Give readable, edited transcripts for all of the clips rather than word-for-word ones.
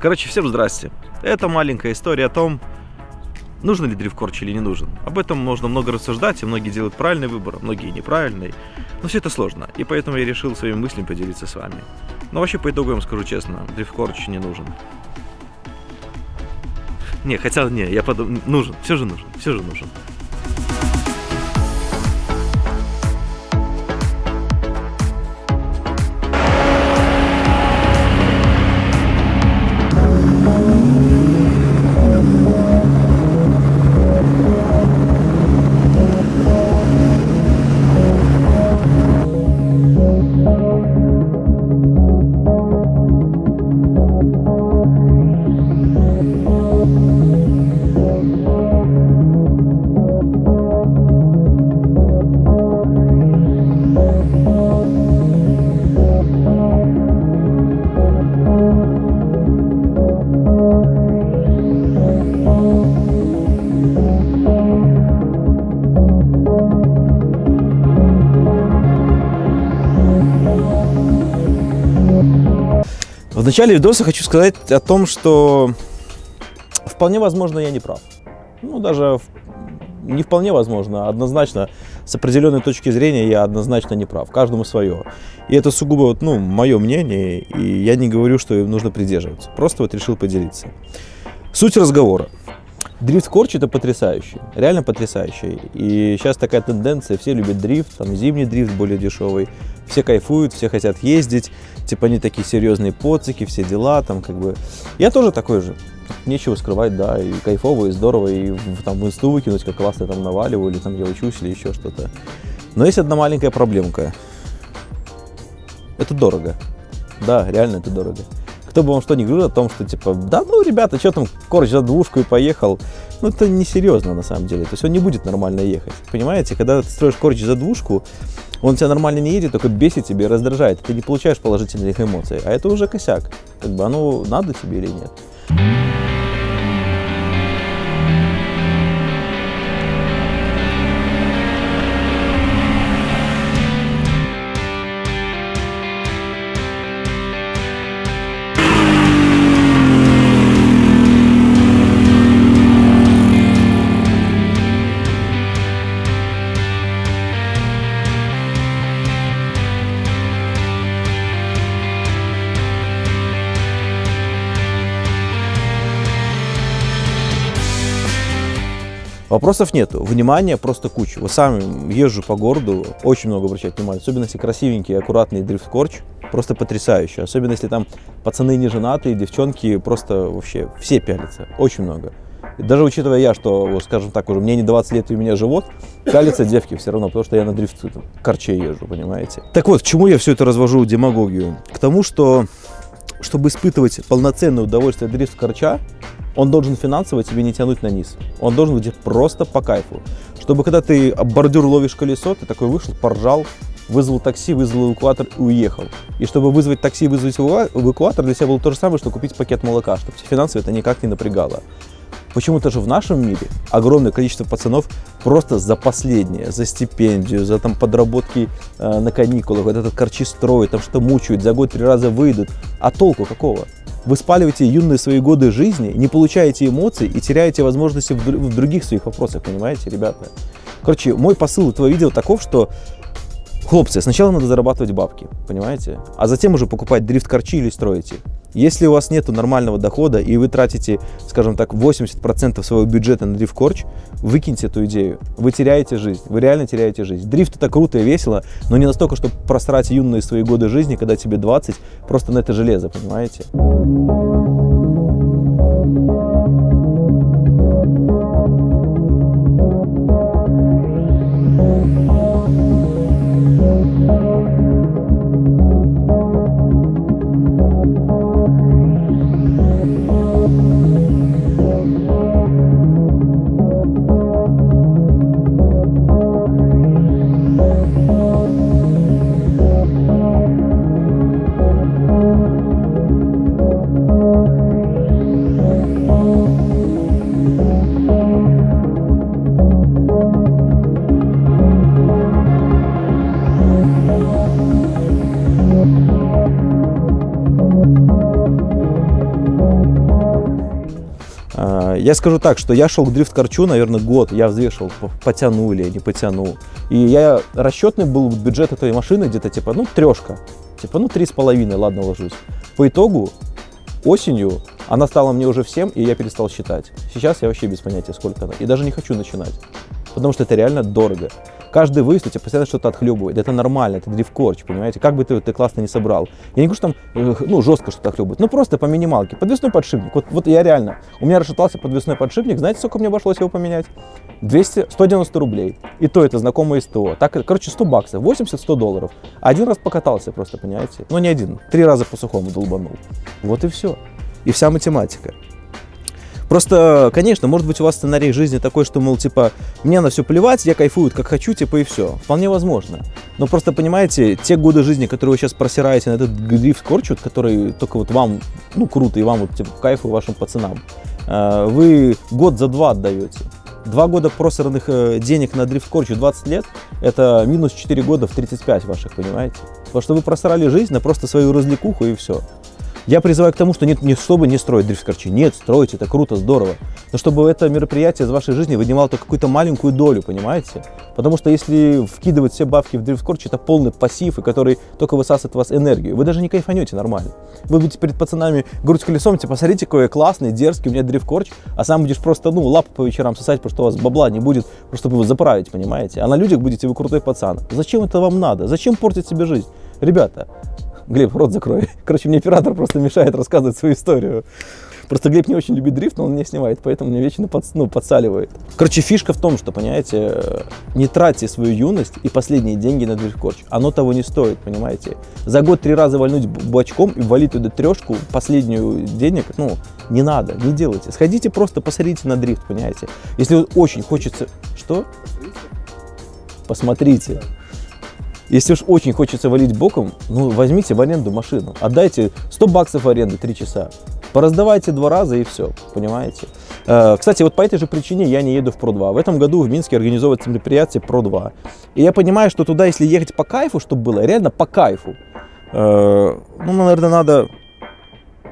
Короче, всем здрасте. Это маленькая история о том, нужен ли дрифт-корч или не нужен. Об этом можно много рассуждать, и многие делают правильный выбор, а многие неправильный. Но все это сложно, и поэтому я решил своими мыслями поделиться с вами. Но вообще, по итогу я вам скажу честно, дрифт-корч не нужен. Не, хотя, не, я подумал, нужен, все же нужен, все же нужен. В начале видоса хочу сказать о том, что вполне возможно я не прав. Ну, даже не вполне возможно, однозначно, с определенной точки зрения я однозначно не прав. Каждому свое. И это сугубо вот, ну, мое мнение, и я не говорю, что им нужно придерживаться. Просто вот решил поделиться. Суть разговора. Дрифт-корч — это потрясающе, реально потрясающе. И сейчас такая тенденция, все любят дрифт, там зимний дрифт более дешевый. Все кайфуют, все хотят ездить, типа они такие серьезные поцики, все дела, там как бы. Я тоже такой же, нечего скрывать, да, и кайфово, и здорово, и там в инсту выкинуть, как классно я там наваливаю, или там я учусь, или еще что-то. Но есть одна маленькая проблемка. Это дорого. Да, реально это дорого. Кто бы вам что ни говорил о том, что типа, да ну, ребята, что там, корч за двушку и поехал. Ну, это несерьезно на самом деле. То есть он не будет нормально ехать. Понимаете, когда ты строишь корч за двушку, он тебя нормально не едет, только бесит тебя и раздражает. Ты не получаешь положительных эмоций. А это уже косяк. Как бы оно надо тебе или нет. Вопросов нету, внимания просто куча. Вот сам езжу по городу, очень много обращать внимание, особенно если красивенький, аккуратный дрифт-корч, просто потрясающе. Особенно если там пацаны не женатые, девчонки просто вообще все пялятся, очень много. Даже учитывая я, что, скажем так, уже мне не 20 лет и у меня живот, пялятся девки все равно, потому что я на дрифт-корче езжу, понимаете. Так вот, к чему я все это развожу демагогию? К тому, что, чтобы испытывать полноценное удовольствие дрифт-корча, он должен финансово тебе не тянуть на низ. Он должен быть просто по кайфу. Чтобы когда ты об бордюр ловишь колесо, ты такой вышел, поржал, вызвал такси, вызвал эвакуатор и уехал. И чтобы вызвать такси, вызвать эвакуатор, для себя было то же самое, что купить пакет молока, чтобы тебя финансово это никак не напрягало. Почему-то же в нашем мире огромное количество пацанов просто за последнее, за стипендию, за там подработки на каникулах, вот этот корчи строят, там что мучают, за год 3 раза выйдут. А толку какого? Вы спаливаете юные свои годы жизни, не получаете эмоций и теряете возможности в других своих вопросах, понимаете, ребята? Короче, мой посыл этого видео таков, что, хлопцы, сначала надо зарабатывать бабки, понимаете? А затем уже покупать дрифт-корчи или строить их. Если у вас нет нормального дохода и вы тратите, скажем так, 80% своего бюджета на дрифт-корч, выкиньте эту идею. Вы теряете жизнь, вы реально теряете жизнь. Дрифт — это круто и весело, но не настолько, чтобы просрать юные свои годы жизни, когда тебе 20, просто на это железо, понимаете? Я скажу так, что я шел к дрифт-карчу, наверное, год, я взвешивал, потяну или не потяну. И я расчетный был бюджет этой машины где-то типа, ну, трешка, типа, ну, 3,5, ладно, ложусь. По итогу осенью она стала мне уже всем, и я перестал считать. Сейчас я вообще без понятия, сколько она. И даже не хочу начинать, потому что это реально дорого. Каждый выезд у тебя постоянно что-то отхлебывает. Это нормально, это дрифт-корч, понимаете? Как бы ты классно не собрал. Я не говорю, что там, ну, жестко что-то отхлебывает. Ну, просто по минималке. Подвесной подшипник. Вот я реально. У меня расшатался подвесной подшипник. Знаете, сколько мне обошлось его поменять? 190 рублей. И то это знакомое СТО. Так, короче, 100 баксов, 80-100 долларов. Один раз покатался просто, понимаете? Ну, не один. 3 раза по-сухому долбанул. Вот и все. И вся математика. Просто, конечно, может быть, у вас сценарий жизни такой, что, мол, типа, мне на все плевать, я кайфую как хочу, типа, и все. Вполне возможно. Но просто, понимаете, те годы жизни, которые вы сейчас просираете на этот дрифт-корч, который только вот вам, ну, круто, и вам вот, типа, кайфу вашим пацанам, вы год за два отдаете. 2 года просранных денег на дрифт-корче 20 лет, это минус 4 года в 35 ваших, понимаете? Потому что вы просрали жизнь на просто свою развлекуху, и все. Я призываю к тому, что нет, чтобы не строить дрифт-корчи. Нет, стройте, это круто, здорово. Но чтобы это мероприятие из вашей жизни вынимало только какую-то маленькую долю, понимаете? Потому что если вкидывать все бабки в дрифт-корчи, это полный пассив, и который только высасывает у вас энергию. Вы даже не кайфанете нормально. Вы будете перед пацанами грудь колесом, типа, смотрите, какой я классный, дерзкий, у меня дрифт-корч, а сам будешь просто, ну, лапу по вечерам сосать, потому что у вас бабла не будет, чтобы его заправить, понимаете? А на людях будете вы крутой пацан. Зачем это вам надо? Зачем портить себе жизнь? Ребята... Глеб, рот закрой. Короче, мне оператор просто мешает рассказывать свою историю. Просто Глеб не очень любит дрифт, но он меня снимает, поэтому мне вечно подсаливает. Короче, фишка в том, что, понимаете, не тратьте свою юность и последние деньги на дрифт-корч. Оно того не стоит, понимаете. За год 3 раза вальнуть бачком и валить туда трешку, последнюю денег, ну, не надо, не делайте. Сходите просто, посмотрите на дрифт, понимаете. Если очень хочется... Что? Посмотрите. Если уж очень хочется валить боком, ну, возьмите в аренду машину. Отдайте 100 баксов аренды 3 часа. Пораздавайте 2 раза и все, понимаете? Кстати, вот по этой же причине я не еду в Pro2. В этом году в Минске организовывается мероприятие Pro2. И я понимаю, что туда, если ехать по кайфу, чтобы было, реально по кайфу, ну, наверное, надо...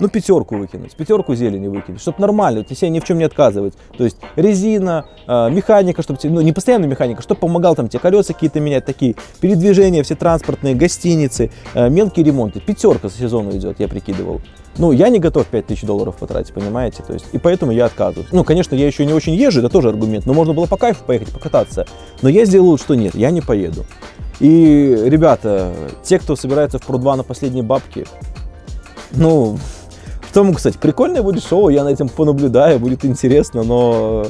Ну, 5 выкинуть, 5 зелени выкинуть, чтобы нормально, вот, если я ни в чем не отказывать. То есть резина, механика, чтобы тебе, ну, не постоянная механика, чтобы помогал там тебе колеса какие-то менять, такие передвижения, все транспортные, гостиницы, мелкие ремонты. 5 за сезон идет, я прикидывал. Ну, я не готов 5000 долларов потратить, понимаете, то есть, и поэтому я отказываюсь. Ну, конечно, я еще не очень езжу, это тоже аргумент, но можно было по кайфу поехать, покататься. Но я сделал, что нет, я не поеду. И, ребята, те, кто собирается в Pro2 на последние бабки, ну... Тому, кстати, прикольное будет шоу, я на этом понаблюдаю, будет интересно, но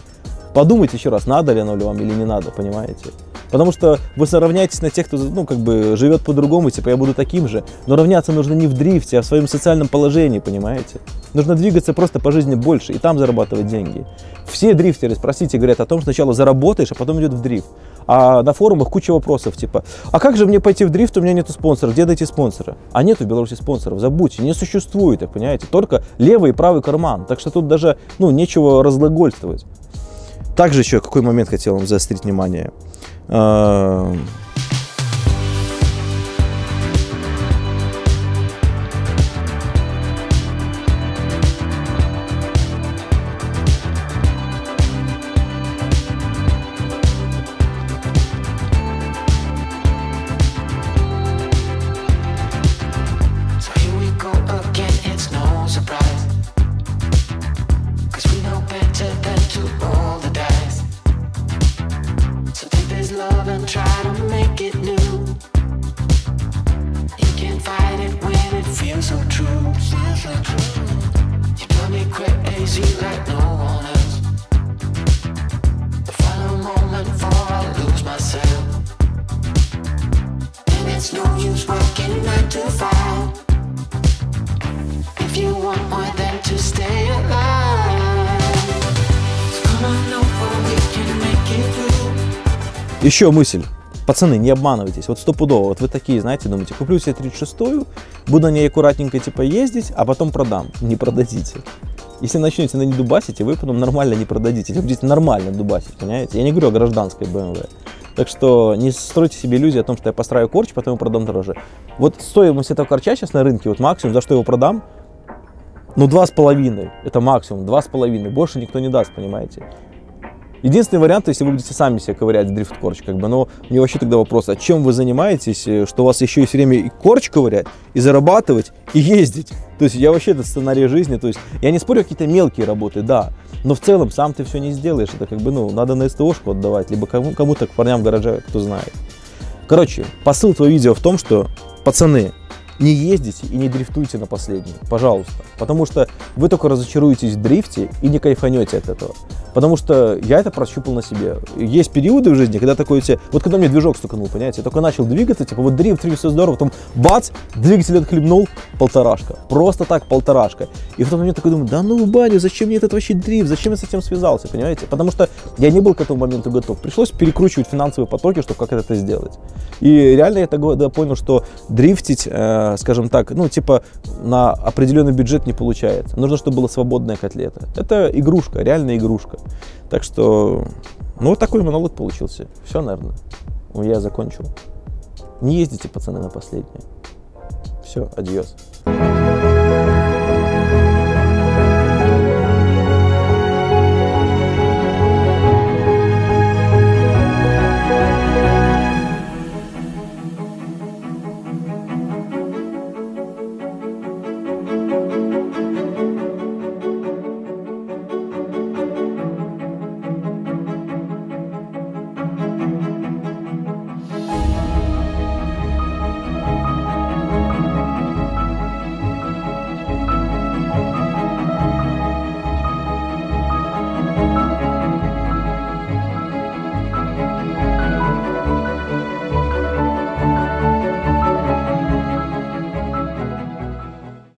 подумайте еще раз, надо ли оно вам или не надо, понимаете? Потому что вы сравняетесь на тех, кто, ну, как бы живет по-другому, типа я буду таким же, но равняться нужно не в дрифте, а в своем социальном положении, понимаете? Нужно двигаться просто по жизни больше и там зарабатывать деньги. Все дрифтеры, спросите, говорят о том, что сначала заработаешь, а потом идет в дрифт. А на форумах куча вопросов, типа, а как же мне пойти в дрифт, у меня нету спонсора, где найти спонсора? А нет в Беларуси спонсоров, забудьте, не существует их, понимаете, только левый и правый карман, так что тут даже, ну, нечего разглагольствовать. Также еще какой момент хотел вам заострить внимание. Еще мысль. Пацаны, не обманывайтесь, вот стопудово, вот вы такие, знаете, думаете, куплю себе 36-ю, буду на ней аккуратненько типа ездить, а потом продам. Не продадите. Если начнете на ней дубасить, вы потом нормально не продадите, если будете нормально дубасить, понимаете? Я не говорю о гражданской BMW. Так что не стройте себе иллюзии о том, что я построил корч, потом его продам дороже. Вот стоимость этого корча сейчас на рынке, вот максимум, за что его продам, Ну, 2,5, это максимум, 2,5, больше никто не даст, понимаете. Единственный вариант, если вы будете сами себе ковырять в дрифт-корч, как бы, но мне вообще тогда вопрос, а чем вы занимаетесь, что у вас еще есть время и корч ковырять, и зарабатывать, и ездить? То есть я вообще этот сценарий жизни, то есть я не спорю, какие-то мелкие работы, да, но в целом сам ты все не сделаешь, это как бы, ну, надо на СТОшку отдавать, либо кому-то, к парням в гараже, кто знает. Короче, посыл твоего видео в том, что, пацаны, не ездите и не дрифтуйте на последний, пожалуйста, потому что вы только разочаруетесь в дрифте и не кайфанете от этого, потому что я это прощупал на себе. Есть периоды в жизни, когда такой тебе, вот когда мне движок стукнул, понимаете, я только начал двигаться, типа вот дрифт, все здорово, потом бац, двигатель отхлебнул, полторашка, просто так полторашка, и в тот момент такой думаю, да ну баню, зачем мне этот вообще дрифт, зачем я с этим связался, понимаете, потому что я не был к этому моменту готов, пришлось перекручивать финансовые потоки, чтобы как это сделать, и реально я тогда понял, что дрифтить, скажем так, ну, типа, на определенный бюджет не получается. Нужно, чтобы была свободная котлета. Это игрушка, реальная игрушка. Так что, ну, вот такой монолог получился. Все, наверное. Я закончил. Не ездите, пацаны, на последнее. Все, адьос.